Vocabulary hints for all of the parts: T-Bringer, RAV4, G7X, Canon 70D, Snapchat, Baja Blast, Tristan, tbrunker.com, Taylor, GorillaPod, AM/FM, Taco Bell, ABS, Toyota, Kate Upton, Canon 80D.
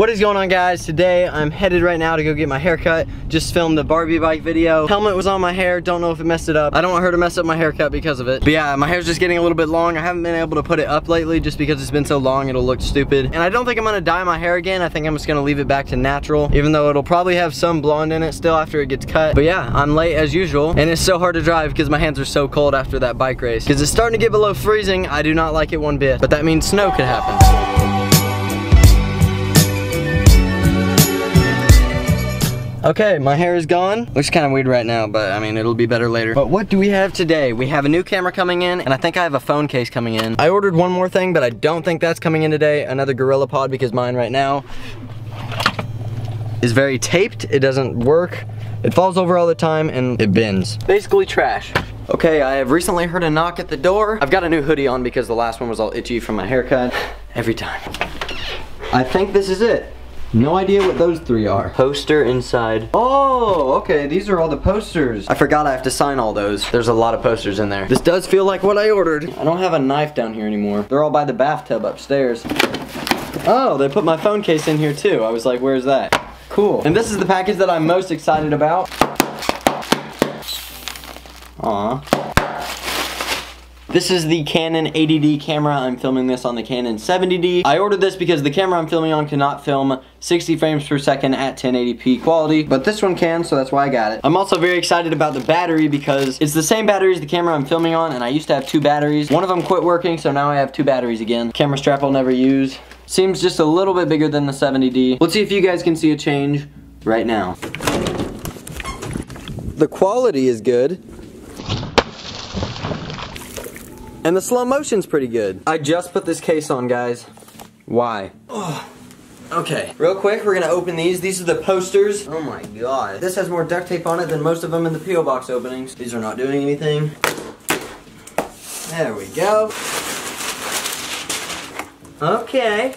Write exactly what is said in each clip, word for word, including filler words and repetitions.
What is going on, guys? Today I'm headed right now to go get my haircut. Just filmed the Barbie bike video. Helmet was on my hair. Don't know if it messed it up. I don't want her to mess up my haircut because of it. But yeah, my hair's just getting a little bit long. I haven't been able to put it up lately just because it's been so long it'll look stupid. And I don't think I'm gonna dye my hair again. I think I'm just gonna leave it back to natural, even though it'll probably have some blonde in it still after it gets cut. But yeah, I'm late as usual, and it's so hard to drive because my hands are so cold after that bike race. Because it's starting to get below freezing. I do not like it one bit, but that means snow could happen. Okay, my hair is gone. Looks kind of weird right now, but I mean, it'll be better later. But what do we have today? We have a new camera coming in, and I think I have a phone case coming in. I ordered one more thing, but I don't think that's coming in today. Another GorillaPod, because mine right now is very taped. It doesn't work. It falls over all the time, and it bends. Basically trash. Okay, I have recently heard a knock at the door. I've got a new hoodie on because the last one was all itchy from my haircut. Every time. I think this is it. No idea what those three are. Poster inside. Oh, okay, these are all the posters. I forgot I have to sign all those. There's a lot of posters in there. This does feel like what I ordered. I don't have a knife down here anymore. They're all by the bathtub upstairs. Oh, they put my phone case in here too. I was like, where's that? Cool. And this is the package that I'm most excited about. Aw. This is the Canon eighty D camera. I'm filming this on the Canon seventy D. I ordered this because the camera I'm filming on cannot film sixty frames per second at ten eighty p quality, but this one can, so that's why I got it. I'm also very excited about the battery because it's the same battery as the camera I'm filming on, and I used to have two batteries. One of them quit working, so now I have two batteries again. Camera strap I'll never use. Seems just a little bit bigger than the seventy D. Let's see if you guys can see a change right now. The quality is good. And the slow motion's pretty good. I just put this case on, guys. Why? Oh, okay. Real quick, we're gonna open these. These are the posters. Oh my god. This has more duct tape on it than most of them in the P O box openings. These are not doing anything. There we go. Okay.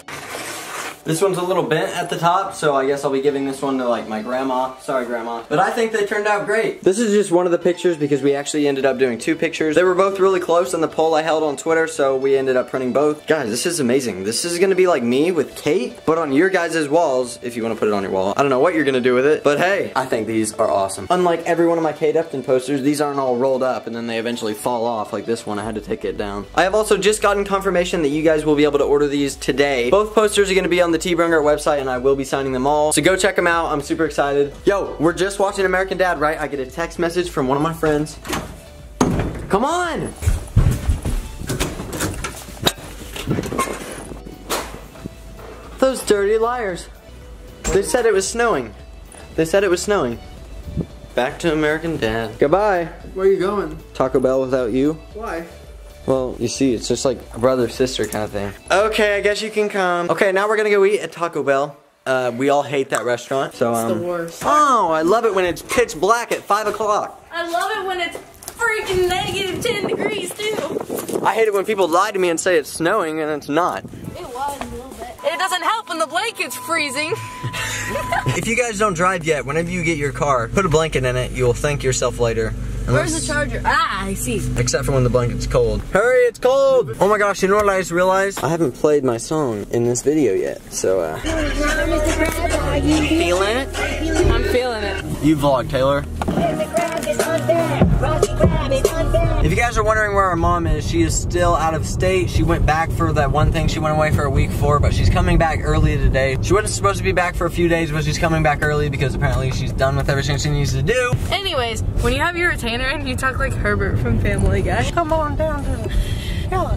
This one's a little bent at the top, so I guess I'll be giving this one to, like, my grandma. Sorry, grandma. But I think they turned out great. This is just one of the pictures because we actually ended up doing two pictures. They were both really close in the poll I held on Twitter, so we ended up printing both. Guys, this is amazing. This is gonna be like me with Kate, but on your guys' walls, if you wanna put it on your wall. I don't know what you're gonna do with it, but hey, I think these are awesome. Unlike every one of my Kate Upton posters, these aren't all rolled up and then they eventually fall off like this one. I had to take it down. I have also just gotten confirmation that you guys will be able to order these today. Both posters are gonna be on the the T-Bringer website, and I will be signing them all. So go check them out. I'm super excited. Yo, we're just watching American Dad, right? I get a text message from one of my friends. Come on! Those dirty liars. They said it was snowing. They said it was snowing. Back to American Dad. Goodbye. Where are you going? Taco Bell without you. Why? Well, you see, it's just like a brother-sister kind of thing. Okay, I guess you can come. Okay, now we're gonna go eat at Taco Bell. Uh, we all hate that restaurant, so um... It's the worst. Oh, I love it when it's pitch black at five o'clock. I love it when it's freaking negative ten degrees, too. I hate it when people lie to me and say it's snowing, and it's not. It was a little bit. It doesn't help when the blanket's freezing. If you guys don't drive yet, whenever you get your car, put a blanket in it. You'll thank yourself later. Unless, where's the charger? Ah, I see. Except for when the blanket's cold. Hurry, it's cold! Oh my gosh, you know what I just realized? I haven't played my song in this video yet, so uh... Feeling it? I'm feeling it. You vlog, Taylor. If you guys are wondering where our mom is, she is still out of state. She went back for that one thing she went away for a week for, but she's coming back early today. She wasn't supposed to be back for a few days, but she's coming back early because apparently she's done with everything she needs to do. Anyways, when you have your retainer in, you talk like Herbert from Family Guy. Come on down to hello.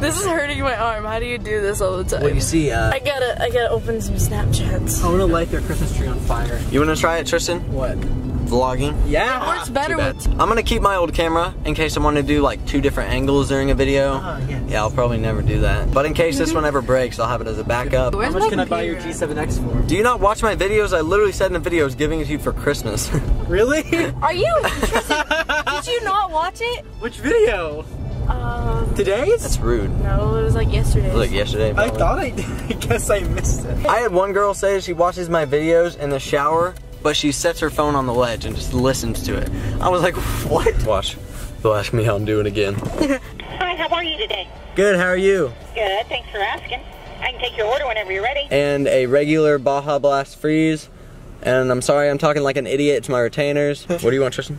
This is hurting my arm. How do you do this all the time? Well, you see, uh... I gotta, I gotta open some Snapchats. I wanna light their Christmas tree on fire. You wanna try it, Tristan? What? Vlogging. Yeah. It works better with... I'm gonna keep my old camera in case I want to do like two different angles during a video. Oh, yes. Yeah, I'll probably never do that. But in case this one ever breaks, I'll have it as a backup. Where's How much can I buy your G seven X for? Do you not watch my videos? I literally said in the video I was giving it to you for Christmas. Really? Are you? Tristan, did you not watch it? Which video? Um, Today's? That's rude. No, it was like yesterday. It was like yesterday. Probably. I thought I did. I guess I missed it. I had one girl say she watches my videos in the shower, but she sets her phone on the ledge and just listens to it. I was like, what? Watch. They'll ask me how I'm doing again. Hi, how are you today? Good, how are you? Good, thanks for asking. I can take your order whenever you're ready. And a regular Baja Blast freeze. And I'm sorry, I'm talking like an idiot. It's my retainers. What do you want, Tristan?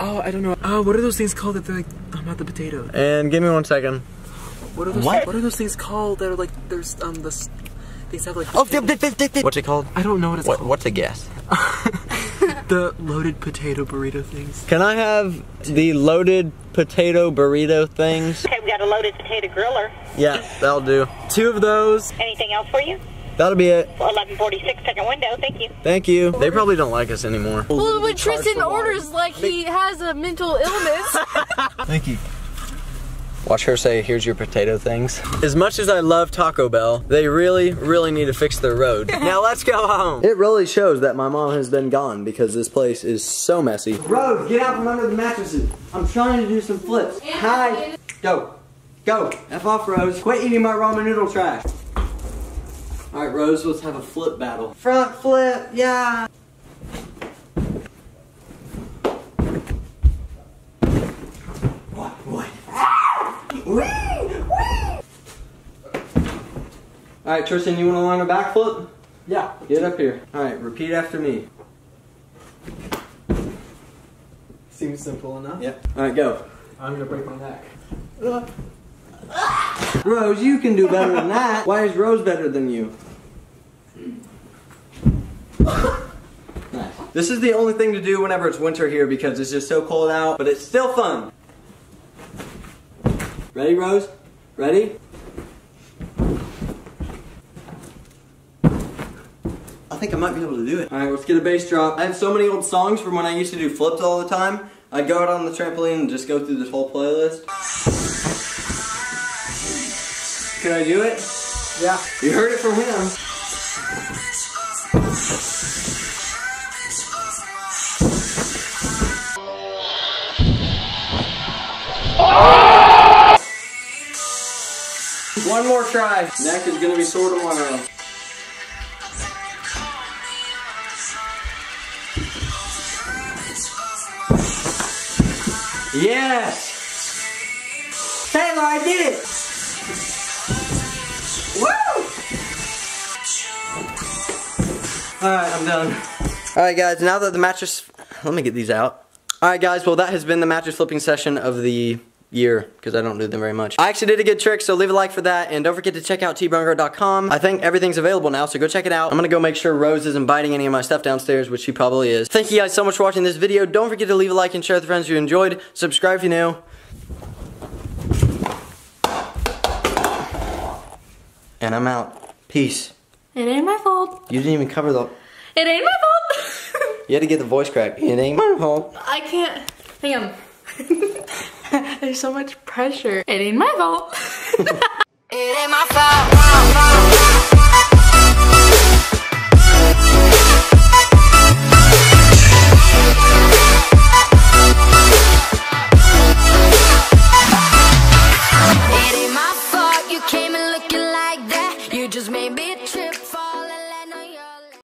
Oh, I don't know. Uh, what are those things called that they're like, I'm not the potato. And give me one second. What are those, what? What are those things called that are like, there's, um, the, things have like... Oh, dip, dip, dip, dip, dip. What's it called? I don't know what it's what, called. What's a guess? The loaded potato burrito things. Can I have the loaded potato burrito things? Okay, we got a loaded potato griller. Yeah, that'll do. Two of those. Anything else for you? That'll be it. eleven forty-six, second window, thank you. Thank you. They probably don't like us anymore. Well, when Tristan orders like he has a mental illness. Thank you. Watch her say, here's your potato things. As much as I love Taco Bell, they really, really need to fix their road. Now let's go home. It really shows that my mom has been gone because this place is so messy. Rose, get out from under the mattresses. I'm trying to do some flips. Yeah. Hi. Go. Go. F off, Rose. Quit eating my ramen noodle trash. All right, Rose, let's have a flip battle. Front flip, yeah. What, what? Ah! Wee! Wee! All right, Tristan, you wanna learn a backflip? Yeah. Get up here. All right, repeat after me. Seems simple enough. Yep. All right, go. I'm gonna break my neck. Uh. Ah! Rose, you can do better than that. Why is Rose better than you? Nice. This is the only thing to do whenever it's winter here because it's just so cold out, but it's still fun. Ready, Rose? Ready? I think I might be able to do it. Alright, let's get a bass drop. I have so many old songs from when I used to do flips all the time. I'd go out on the trampoline and just go through this whole playlist. Can I do it? Yeah. You heard it from him. Oh! One more try. Neck is gonna be sore tomorrow. Yes! Taylor, I did it! Alright, I'm done. Alright guys, now that the mattress... Let me get these out. Alright guys, well that has been the mattress flipping session of the year, because I don't do them very much. I actually did a good trick, so leave a like for that, and don't forget to check out t brunker dot com. I think everything's available now, so go check it out. I'm gonna go make sure Rose isn't biting any of my stuff downstairs, which she probably is. Thank you guys so much for watching this video. Don't forget to leave a like and share with friends you enjoyed. Subscribe if you're new. And I'm out. Peace. It ain't my fault. You didn't even cover the... It ain't my fault. You had to get the voice crack. It ain't my fault. I can't... Damn. There's so much pressure. It ain't my fault. It ain't my fault.